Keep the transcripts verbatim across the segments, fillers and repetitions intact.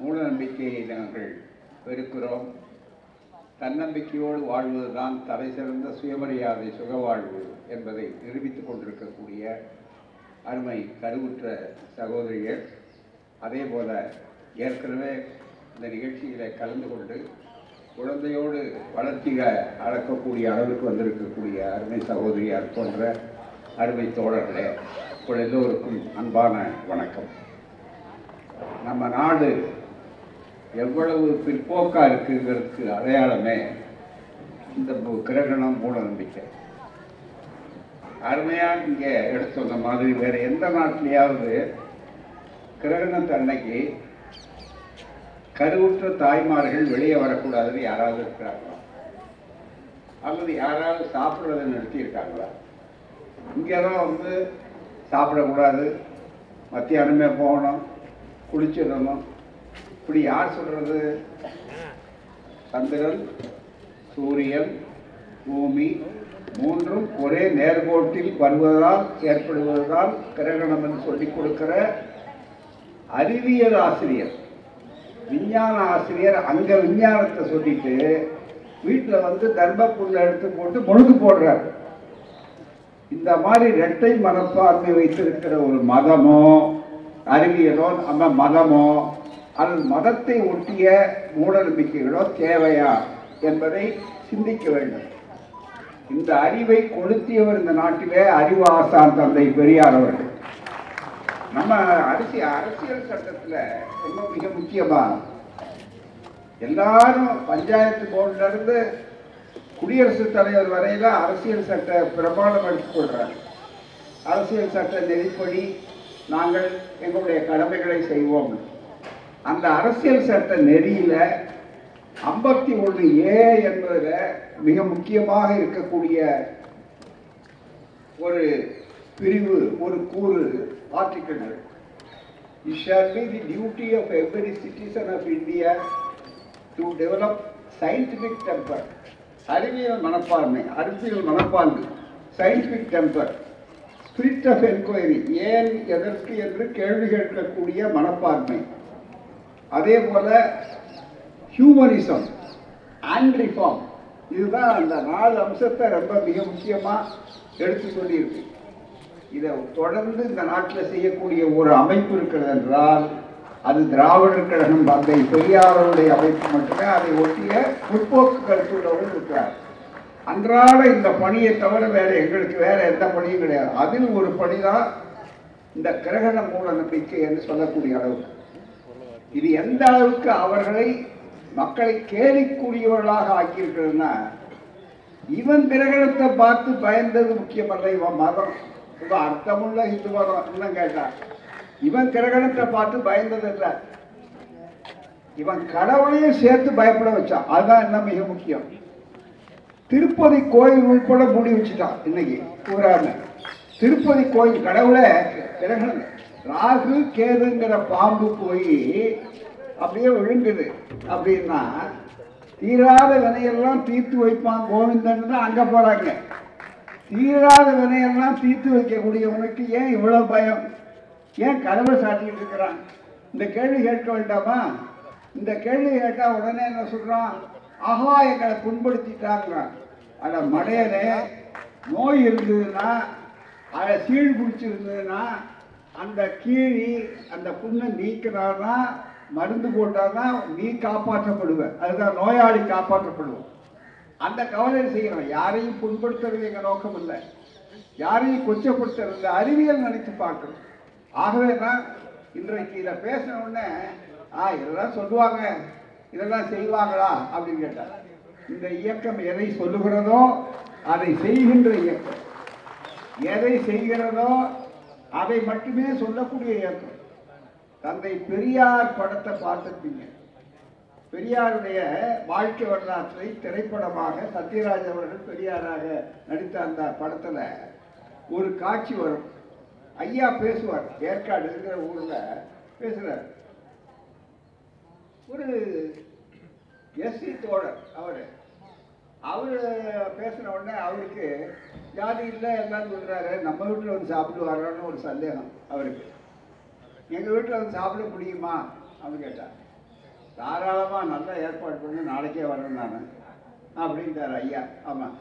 மூட நம்பிக்கையை நாங்கள் வெறுக்கிறோம். தன்னம்பிக்கையோடு வாழ்வதுதான் தலை சிறந்த சுயமரியாதை சுகவாழ்வு என்பதை நிரூபித்துக் கொண்டிருக்கக்கூடிய அருமை கருவுற்ற சகோதரிகள், அதே போல ஏற்கனவே இந்த நிகழ்ச்சிகளை கலந்து கொண்டு குழந்தையோடு வளர்ச்சியை அளக்கக்கூடிய அளவுக்கு வந்திருக்கக்கூடிய அருமை சகோதரியார் போன்ற அருமை தோழர்களே, உங்கள் எல்லோருக்கும் அன்பான வணக்கம். நம்ம நாடு எவ்வளவு பிற்போக்காக இருக்குங்கிறதுக்கு அடையாளமே இந்த கிரகணம் மூட நம்பிக்கை. அருமையாக இங்கே எடுத்து சொன்ன மாதிரி வேறு எந்த நாட்டிலேயாவது கிரகணத்தை அன்னைக்கு கருவுற்ற தாய்மார்கள் வெளியே வரக்கூடாதுன்னு யாராவது இருக்கிறாங்களா? அல்லது யாராவது சாப்பிட்றதை நிறுத்தியிருக்காங்களா? இங்கே தான் வந்து சாப்பிடக்கூடாது, மத்தியானமே போகணும், குளிச்சிடணும், இப்படி யார் சொல்கிறது? சந்திரன், சூரியன், பூமி மூன்றும் ஒரே நேர்கோட்டில் வருவதால் ஏற்படுவதுதான் கிரகணம் என்று சொல்லிக் கொடுக்கிற அறிவியல் ஆசிரியர், விஞ்ஞான ஆசிரியர் அங்கே விஞ்ஞானத்தை சொல்லிட்டு வீட்டில் வந்து தர்மப்புல்லை எடுத்து போட்டு முழுக்கு போடுறார். இந்த மாதிரி இரட்டை மனப்பான்மை வைத்திருக்கிற ஒரு மதமோ அறிவியலோ நம்ம மதமோ அல்லது மதத்தை ஒட்டிய மூட நம்பிக்கைகளோ தேவையா என்பதை சிந்திக்க வேண்டும். இந்த அறிவை கொளுத்தியவர் இந்த நாட்டிலே அறிவாசான் தந்தை பெரியார் அவர்கள். நம்ம அரசு அரசியல் சட்டத்தில் ரொம்ப மிக முக்கியமாக எல்லாரும் பஞ்சாயத்து போர்டிலிருந்து குடியரசுத் தலைவர் வரையில் அரசியல் சட்ட பிரமாணம் எடுத்துக்கொள்கிறார். அரசியல் சட்ட நெறிப்படி நாங்கள் எங்களுடைய கடமைகளை செய்வோம். அந்த அரசியல் சட்ட நெறியில் ஐம்பத்தி ஒன்று ஏ என்பதில் மிக முக்கியமாக இருக்கக்கூடிய ஒரு பிரிவு, ஒரு கூறு, article, it shall be the duty of every citizen of India to develop scientific temper, அறிவியல் மனப்பான்மை, அறிவியல் மனப்பான்மை, scientific temper, spirit of enquiry, ஏன் எதற்கு என்று கேள்வி கேட்கக்கூடிய மனப்பான்மை, அதே போல ஹியூமனிசம் அண்ட் ரிஃபார்ம், இதுதான் அந்த நாலு அம்சத்தை ரொம்ப மிக முக்கியமாக எடுத்து சொல்லியிருக்கு. இதை தொடர்ந்து இந்த நாட்டில் செய்யக்கூடிய ஒரு அமைப்பு இருக்கிறது என்றால் அது திராவிடர் கழகம், அந்த பெரியாரருடைய அமைப்பு மட்டுமே. அதை ஒட்டிய முற்போக்கு கருத்துள்ளவர்கள் இருக்கிறார். அன்றாட இந்த பணியை தவிர வேறு எங்களுக்கு வேறு எந்த பணியும் கிடையாது. அதில் ஒரு பணி தான் இந்த கிரகண மூல நம்பிக்கை என்று சொல்லக்கூடிய அளவுக்கு இது எந்த அளவுக்கு அவர்களை மக்களை கேலிக்கூடியவர்களாக ஆக்கியிருக்கிறதுனா, இவன் கிரகணத்தை பார்த்து பயந்தது முக்கியமல்ல, இவன் மதம் ரொம்ப அர்த்தமுள்ள இந்து மதம் இன்னும் கேட்டான், இவன் கிரகணத்தை பார்த்து பயந்தது இல்லை, இவன் கடவுளையும் சேர்த்து பயப்பட வச்சான். அதுதான் என்ன மிக முக்கியம். திருப்பதி கோயில் உட்பட மூடி வச்சுட்டான். இன்னைக்கு கூறாம திருப்பதி கோயில் கடவுளை கிரகணம் ராகு கேதுங்கிற பாம்பு போய் அப்படியே விழுங்குது அப்படின்னா தீராத வினையெல்லாம் தீர்த்து வைப்பான் கோவிந்தன் தான் அங்கே போகிறாங்க. தீராத வினையெல்லாம் தீர்த்து வைக்கக்கூடியவனுக்கு ஏன் இவ்வளோ பயம்? ஏன் கடவுளை சாட்டிக்கிட்டு இருக்கிறான்? இந்த கேள்வி கேட்க வேண்டாமா? இந்த கேள்வி கேட்டால் உடனே என்ன சொல்கிறான்? ஆஹா, எங்களை புண்படுத்திட்டாங்கிறான். ஆனால் மடையில நோய் இருந்ததுன்னா, அதை சீழ் பிடிச்சிருந்ததுன்னா, அந்த கீழி அந்த புண்ணை நீக்கிறான்னா, மருந்து போட்டால் தான் நீ காப்பாற்றப்படுவேன், அதுதான் நோயாளி காப்பாற்றப்படுவோம். அந்த கவலை செய்கிறோம். யாரையும் புண்படுத்துறது எங்கள் நோக்கம் இல்லை, யாரையும் கொச்சப்படுத்துறது அறிவியல் நினைத்து பார்க்கணும். ஆகவே தான் இன்றைக்கு இதை பேசின உடனே ஆ இதெல்லாம் சொல்லுவாங்க, இதெல்லாம் செய்வாங்களா அப்படின்னு கேட்டார். இந்த இயக்கம் எதை சொல்லுகிறதோ அதை செய்கின்ற இயக்கம், எதை செய்கிறதோ அதை மட்டுமே சொல்லக்கூடிய இயக்கம். தந்தை பெரியார் படத்தை பார்த்துப்பீங்க. பெரியாருடைய வாழ்க்கை வரலாற்றை திரைப்படமாக சத்யராஜ் அவர்கள் பெரியாராக நடித்த அந்த படத்துல ஒரு காட்சி வரும். ஐயா பேசுவார், ஏற்காடு இருக்கிற ஊர்ல பேசுறார். ஒரு எஸ்சி தோழர் அவரு அவரு பேசின உடனே அவருக்கு ஜாதி இல்லை எல்லாம் சொல்றாரு, நம்ம வீட்டில் வந்து சாப்பிட்டு வர்றோன்னு ஒரு சந்தேகம் அவருக்கு. எங்கள் வீட்டில் வந்து சாப்பிட முடியுமா அப்படின்னு கேட்டார். தாராளமாக நல்லா ஏற்பாடு பண்ணி நாளைக்கே வரணும் நான் அப்படின்ட்டார் ஐயா. ஆமாம்,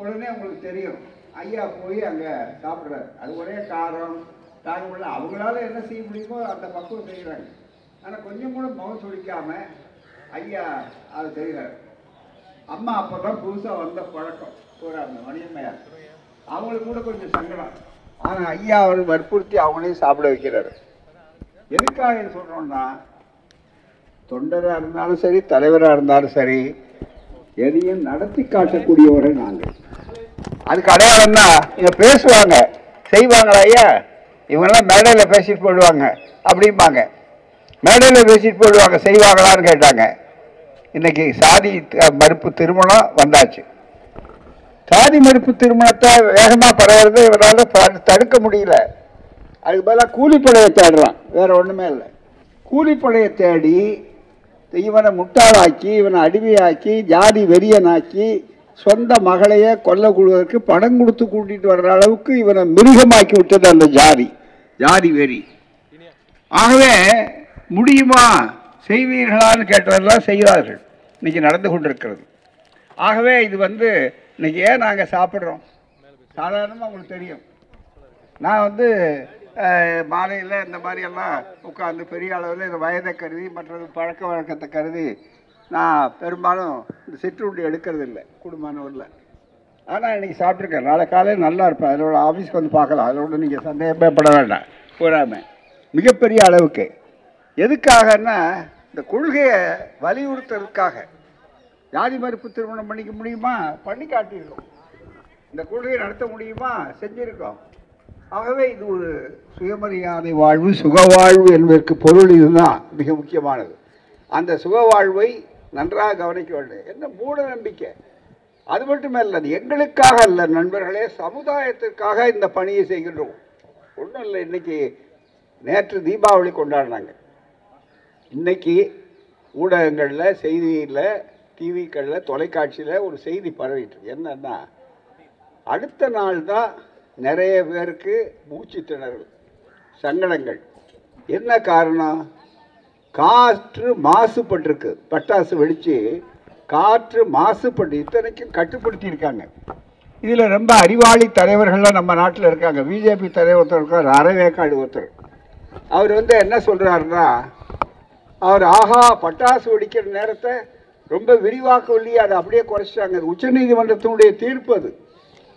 உடனே உங்களுக்கு தெரியும் ஐயா போய் அங்கே சாப்பிட்றாரு. அது ஒரே காரம் தாங்க, அவங்களால என்ன செய்ய முடியுமோ அந்த பக்குவம் செய்கிறாங்க. ஆனால் கொஞ்சம் கூட முகம் சுழிக்காமல் ஐயா அதை செய்கிறாரு. அம்மா அப்போ தான் புதுசாக வந்த பழக்கம் போறாங்க மணியம்மையார், அவங்களுக்கு கூட கொஞ்சம் சங்கடம். ஆனால் ஐயா அவர் வற்புறுத்தி அவங்களையும் சாப்பிட வைக்கிறாரு. எதுக்காக சொல்கிறோன்னா, தொண்டராக இருந்தாலும் சரி தலைவராக இருந்தாலும் சரி எதையும் நடத்தி காட்டக்கூடியவரை நாங்கள். அதுக்கு அடையாளம் தான் இங்கே பேசுவாங்க, செய்வாங்களா ஐயா. இவங்கெல்லாம் மேடையில் பேசிட்டு போயிடுவாங்க அப்படிம்பாங்க. மேடையில் பேசிட்டு போயிடுவாங்க, செய்வாங்களான்னு கேட்டாங்க. இன்னைக்கு சாதி மறுப்பு திருமணம் வந்தாச்சு. சாதி மறுப்பு திருமணத்தை வேகமாக பரவுறது இவரால் தடுக்க முடியல. அதுக்கு பதிலாக கூலிப்படையை தேடுறான், வேற ஒன்றுமே இல்லை. கூலிப்படையை தேடி இவனை முட்டாளாக்கி இவனை அடிமையாக்கி ஜாதி வெறியனாக்கி சொந்த மகளையே கொல்லக்கூடுவதற்கு பணம் கொடுத்து கூட்டிகிட்டு வர்ற அளவுக்கு இவனை மிருகமாக்கி விட்டது அந்த ஜாதி ஜாதி வெறி. ஆகவே முடியுமா செய்வீர்களான்னு கேட்டதெல்லாம் செய்கிறார்கள், இன்றைக்கி நடந்து கொண்டிருக்கிறது. ஆகவே இது வந்து இன்றைக்கி ஏன் நாங்கள் சாப்பிட்றோம், சாதாரணமாக உங்களுக்கு தெரியும். நான் வந்து மாலையில் இந்த மாதிரியெல்லாம் உட்காந்து பெரிய அளவில் இந்த வயதை கருதி மற்றது பழக்க வழக்கத்தை கருதி நான் பெரும்பாலும் இந்த சிற்றுண்டி எடுக்கிறது இல்லை குடும்பமானவரில். ஆனால் இன்றைக்கி சாப்பிட்ருக்கேன், நாளை காலையில் நல்லா இருப்பேன். அதோட ஆஃபீஸ்க்கு வந்து பார்க்கலாம், அதோட நீங்கள் சந்தேகமே பட வேண்டாம். கூறாமல் மிகப்பெரிய அளவுக்கு எதுக்காகன்னா இந்த கொள்கையை வலியுறுத்துறதுக்காக. ஜாதி மறுப்பு திருமணம் பண்ணிக்க முடியுமா, பண்ணி காட்டியிருக்கோம். இந்த கொள்கையை நடத்த முடியுமா, செஞ்சுருக்கோம். ஆகவே இது ஒரு சுயமரியாதை வாழ்வு சுகவாழ்வு என்பதற்கு பொருள் இதுதான் மிக முக்கியமானது. அந்த சுகவாழ்வை நன்றாக கவனிக்க வேண்டும். என்ன மூட நம்பிக்கை, அது மட்டுமல்ல, அது எங்களுக்காக அல்ல நண்பர்களே, சமுதாயத்திற்காக இந்த பணியை செய்கின்றோம். ஒன்றும் இல்லை, இன்றைக்கி நேற்று தீபாவளி கொண்டாடினாங்க. இன்றைக்கி ஊடகங்களில் செய்தியில் டிவிக்களில் தொலைக்காட்சியில் ஒரு செய்தி பரவிட்டு என்னன்னா, அடுத்த நாள் தான் நிறைய பேருக்கு மூச்சு திணறல் சங்கடங்கள். என்ன காரணம், காற்று மாசுபட்டிருக்கு. பட்டாசு வெடித்து காற்று மாசுபட்டு இத்தனைக்கும் கட்டுப்படுத்தியிருக்காங்க. இதில் ரொம்ப அறிவாளி தலைவர்கள்லாம் நம்ம நாட்டில் இருக்காங்க. பிஜேபி தலைவர் ஒருத்தர் இருக்கார், அரவேக்காடு ஒருத்தர். அவர் வந்து என்ன சொல்கிறாருன்னா, அவர் ஆஹா பட்டாசு வெடிக்கிற நேரத்தை ரொம்ப விரிவாக்க ஒல்லி அதை அப்படியே குறைச்சிட்டாங்க. அது உச்சநீதிமன்றத்தினுடைய தீர்ப்பு, அது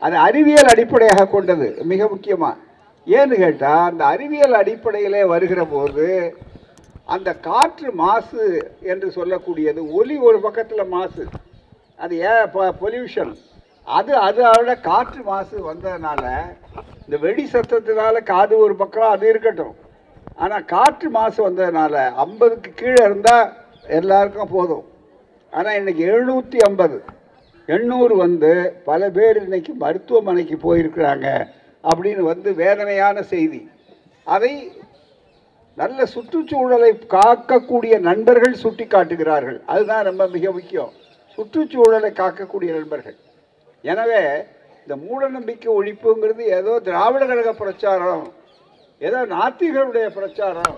அது அறிவியல் அடிப்படையாக கொண்டது மிக முக்கியமாக. ஏன்னு கேட்டால், அந்த அறிவியல் அடிப்படையிலே வருகிற போது அந்த காற்று மாசு என்று சொல்லக்கூடியது, ஒலி ஒரு பக்கத்தில் மாசு, அது ஏ பொல்யூஷன், அது அதோட காற்று மாசு வந்ததுனால இந்த வெடி சத்தத்தினால காது ஒரு பக்கம் அது இருக்கட்டும். ஆனால் காற்று மாசு வந்ததுனால ஐம்பதுக்கு கீழே இருந்தால் எல்லாருக்கும் போதும். ஆனால் இன்றைக்கி எழுநூற்றி ஐம்பது எண்ணூறு வந்து பல பேர் இன்றைக்கி மருத்துவமனைக்கு போயிருக்கிறாங்க அப்படின்னு வந்து வேதனையான செய்தி. அதை நல்ல சுற்றுச்சூழலை காக்கக்கூடிய நண்பர்கள் சுட்டி காட்டுகிறார்கள். அதுதான் ரொம்ப மிக முக்கியம், சுற்றுச்சூழலை காக்கக்கூடிய நண்பர்கள். எனவே இந்த மூடநம்பிக்கை ஒழிப்புங்கிறது ஏதோ திராவிட கழக பிரச்சாரம், ஏதோ நாத்திகளுடைய பிரச்சாரம்,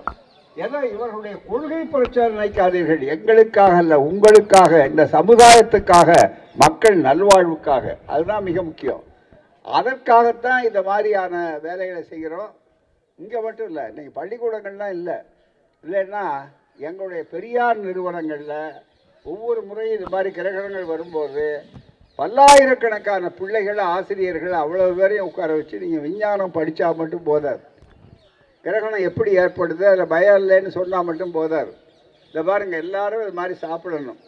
ஏதோ இவர்களுடைய கொள்கை பிரச்சாரம் நினைக்காதீர்கள். எங்களுக்காக அல்ல, உங்களுக்காக, இந்த சமுதாயத்துக்காக, மக்கள் நல்வாழ்வுக்காக, அதுதான் மிக முக்கியம். அதற்காகத்தான் இந்த மாதிரியான வேலைகளை செய்கிறோம். இங்கே மட்டும் இல்லை, இன்றைக்கி பள்ளிக்கூடங்கள்லாம் இல்லை, இல்லைன்னா எங்களுடைய பெரியார் நிறுவனங்களில் ஒவ்வொரு முறையும் இது மாதிரி கிரகணங்கள் வரும்போது பல்லாயிரக்கணக்கான பிள்ளைகள் ஆசிரியர்கள் அவ்வளோ பேரையும் உட்கார வச்சு, நீங்கள் விஞ்ஞானம் படித்தா மட்டும் போதாது, கிரகணம் எப்படி ஏற்படுது அதில் பயம் இல்லைன்னு சொன்னால் மட்டும் போதாது. இதை பாருங்கள், எல்லாரும் இது மாதிரி சாப்பிடணும்,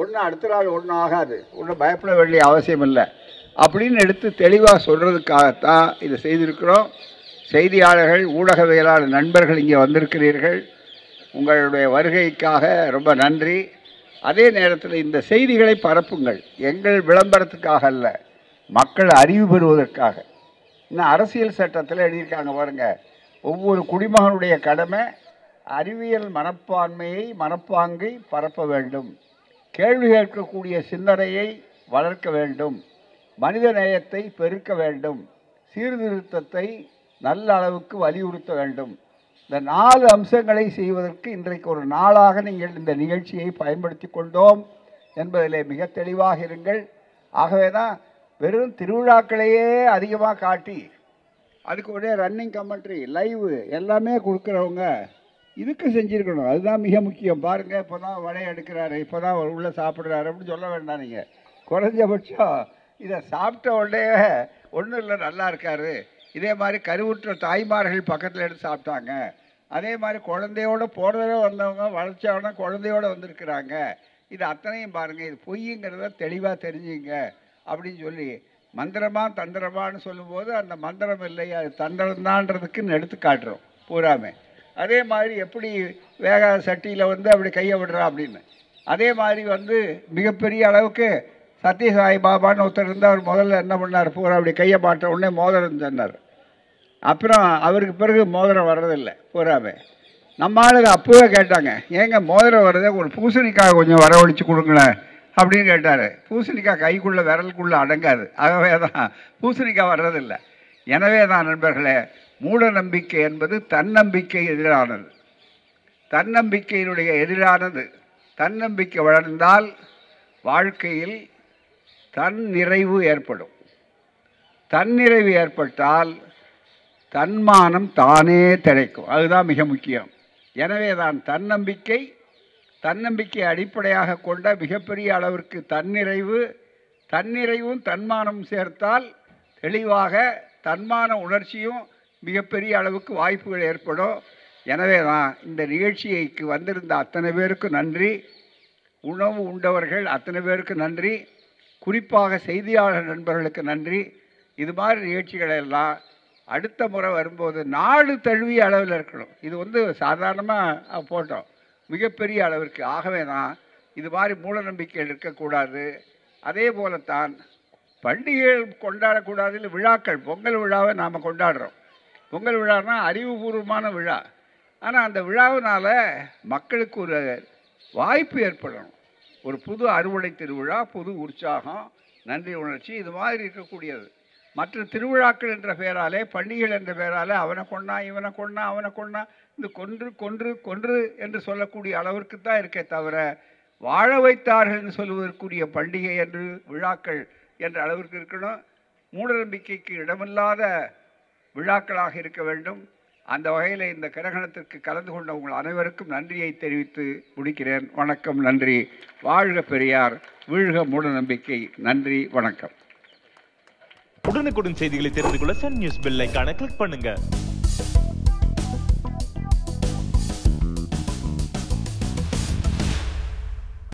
ஒன்றும் அடுத்த நாள் ஒன்றும் ஆகாது, ஒன்றும் பயப்பட வேண்டிய அவசியம் இல்லை அப்படின்னு எடுத்து தெளிவாக சொல்கிறதுக்காகத்தான் இதை செய்திருக்கிறோம். செய்தியாளர்கள், ஊடகவியலாளர் நண்பர்கள் இங்கே வந்திருக்கிறீர்கள். உங்களுடைய வருகைக்காக ரொம்ப நன்றி. அதே நேரத்தில் இந்த செய்திகளை பரப்புங்கள். எங்கள் விளம்பரத்துக்காக அல்ல, மக்கள் அறிவு பெறுவதற்காக. இன்னும் அரசியல் சட்டத்தில் எழுதியிருக்காங்க பாருங்கள், ஒவ்வொரு குடிமகனுடைய கடமை அறிவியல் மனப்பான்மையை மனப்பாங்கை பரப்ப வேண்டும், கேள்வி கேட்கக்கூடிய சிந்தனையை வளர்க்க வேண்டும், மனித நேயத்தை பெருக்க வேண்டும், சீர்திருத்தத்தை நல்ல அளவுக்கு வலியுறுத்த வேண்டும். இந்த நாலு அம்சங்களை செய்வதற்கு இன்றைக்கு ஒரு நாளாக நீங்கள் இந்த நிகழ்ச்சியை பயன்படுத்தி கொண்டோம் என்பதிலே மிக தெளிவாக இருங்கள். ஆகவே தான் வெறும் திருவிழாக்களையே அதிகமாக காட்டி அதுக்கு உடனே ரன்னிங் கமெண்ட்ரி, லைவு எல்லாமே கொடுக்குறவங்க இதுக்கு செஞ்சுருக்கணும். அதுதான் மிக முக்கியம். பாருங்கள், இப்போ தான் வடை எடுக்கிறாரு, இப்போ தான் உள்ளே சாப்பிட்றாரு அப்படின்னு சொல்ல வேண்டாம். நீங்கள் குறைஞ்சபட்சம் இதை சாப்பிட்ட உடனே ஒன்றும் இல்லை, நல்லா இருக்காரு. இதே மாதிரி கருவுற்ற தாய்மார்கள் பக்கத்தில் எடுத்து சாப்பிட்டாங்க. அதே மாதிரி குழந்தையோடு போகிறதோட வந்தவங்க வளர்ச்சியோட குழந்தையோடு வந்திருக்கிறாங்க. இது அத்தனையும் பாருங்கள், இது பொய்ங்கிறத தெளிவாக தெரிஞ்சுங்க அப்படின்னு சொல்லி மந்திரமாக தந்திரமானு சொல்லும்போது அந்த மந்திரம் இல்லை, அது தந்திரம்தான்றதுக்குன்னு எடுத்து காட்டுறோம் பூராமே. அதே மாதிரி எப்படி வேக சட்டியில் வந்து அப்படி கையை விடுறா அப்படின்னு. அதே மாதிரி வந்து மிகப்பெரிய அளவுக்கு சத்யசாய் பாபான்னு ஒருத்தர் இருந்தால் அவர் முதல்ல என்ன பண்ணார், பூரா அப்படி கையை மாட்ட உடனே மோதிரம் சொன்னார். அப்புறம் அவருக்கு பிறகு மோதிரம் வர்றதில்லை பூராவே. நம்ம ஆளுக்கு அப்போவே கேட்டாங்க, ஏங்க மோதிரம் வர்றதை ஒரு பூசணிக்காக கொஞ்சம் வரவழிச்சு கொடுங்களேன் அப்படின்னு கேட்டார். பூசணிக்காய் கைக்குள்ளே விரலுக்குள்ளே அடங்காது. ஆகவே தான் பூசணிக்காய் வர்றதில்லை. எனவே தான் நண்பர்களே, மூட நம்பிக்கை என்பது தன்னம்பிக்கை எதிரானது, தன்னம்பிக்கையினுடைய எதிரானது. தன்னம்பிக்கை வளர்ந்தால் வாழ்க்கையில் தன் நிறைவு ஏற்படும். தன்னிறைவு ஏற்பட்டால் தன்மானம் தானே திளைக்கும். அதுதான் மிக முக்கியம். எனவே தான் தன்னம்பிக்கை, தன்னம்பிக்கையை அடிப்படையாக கொண்ட மிகப்பெரிய அளவிற்கு தன்னிறைவு, தன்னிறைவும் தன்மானம் சேர்த்தால் தெளிவாக தன்மான உணர்ச்சியும் மிகப்பெரிய அளவுக்கு வாய்ப்புகள் ஏற்படும். எனவே தான் இந்த நிகழ்ச்சிக்கு வந்திருந்த அத்தனை பேருக்கு நன்றி, உணவு உண்டவர்கள் அத்தனை பேருக்கு நன்றி, குறிப்பாக செய்தியாளர் நண்பர்களுக்கு நன்றி. இது மாதிரி நிகழ்ச்சிகளெல்லாம் அடுத்த முறை வரும்போது நாடு தழுவிய அளவில் இருக்கணும். இது வந்து சாதாரணமாக போட்டோம், மிகப்பெரிய அளவிற்கு. ஆகவே தான் இது மாதிரி மூடநம்பிக்கைகள் இருக்கக்கூடாது. அதே போலத்தான் பண்டிகைகள் கொண்டாடக்கூடாது. விழாக்கள், பொங்கல் விழாவை நாம் கொண்டாடுறோம். பொங்கல் விழானா அறிவுபூர்வமான விழா. ஆனால் அந்த விழாவினால் மக்களுக்கு ஒரு வாய்ப்பு ஏற்படணும், ஒரு புது அறுவடை திருவிழா, புது உற்சாகம், நன்றி உணர்ச்சி, இது மாதிரி இருக்கக்கூடியது. மற்ற திருவிழாக்கள் என்ற பெயராலே, பண்டிகைகள் என்ற பெயராலே அவனை கொண்டா இவனை கொண்டா அவனை கொண்டா இந்த கொன்று கொன்று கொன்று என்று சொல்லக்கூடிய அளவிற்கு தான் இருக்கே தவிர, வாழ வைத்தார்கள்னு சொல்வதற்குரிய பண்டிகை என்று விழாக்கள் என்ற அளவிற்கு இருக்கணும். மூடநம்பிக்கைக்கு இடமில்லாத விழாக்களாக இருக்க வேண்டும். அந்த வகையில் இந்த கிரகணத்திற்கு கலந்து கொண்ட உங்கள் அனைவருக்கும் நன்றியை தெரிவித்து முடிக்கிறேன். வணக்கம், நன்றி. வாழ்க பெரியார், வீழ்க மூடநம்பிக்கை. நன்றி, வணக்கம். உடனுக்குடன் செய்திகளை தெரிந்து கொள்ள சன் நியூஸ் பெல் ஐகானை கிளிக் பண்ணுங்க.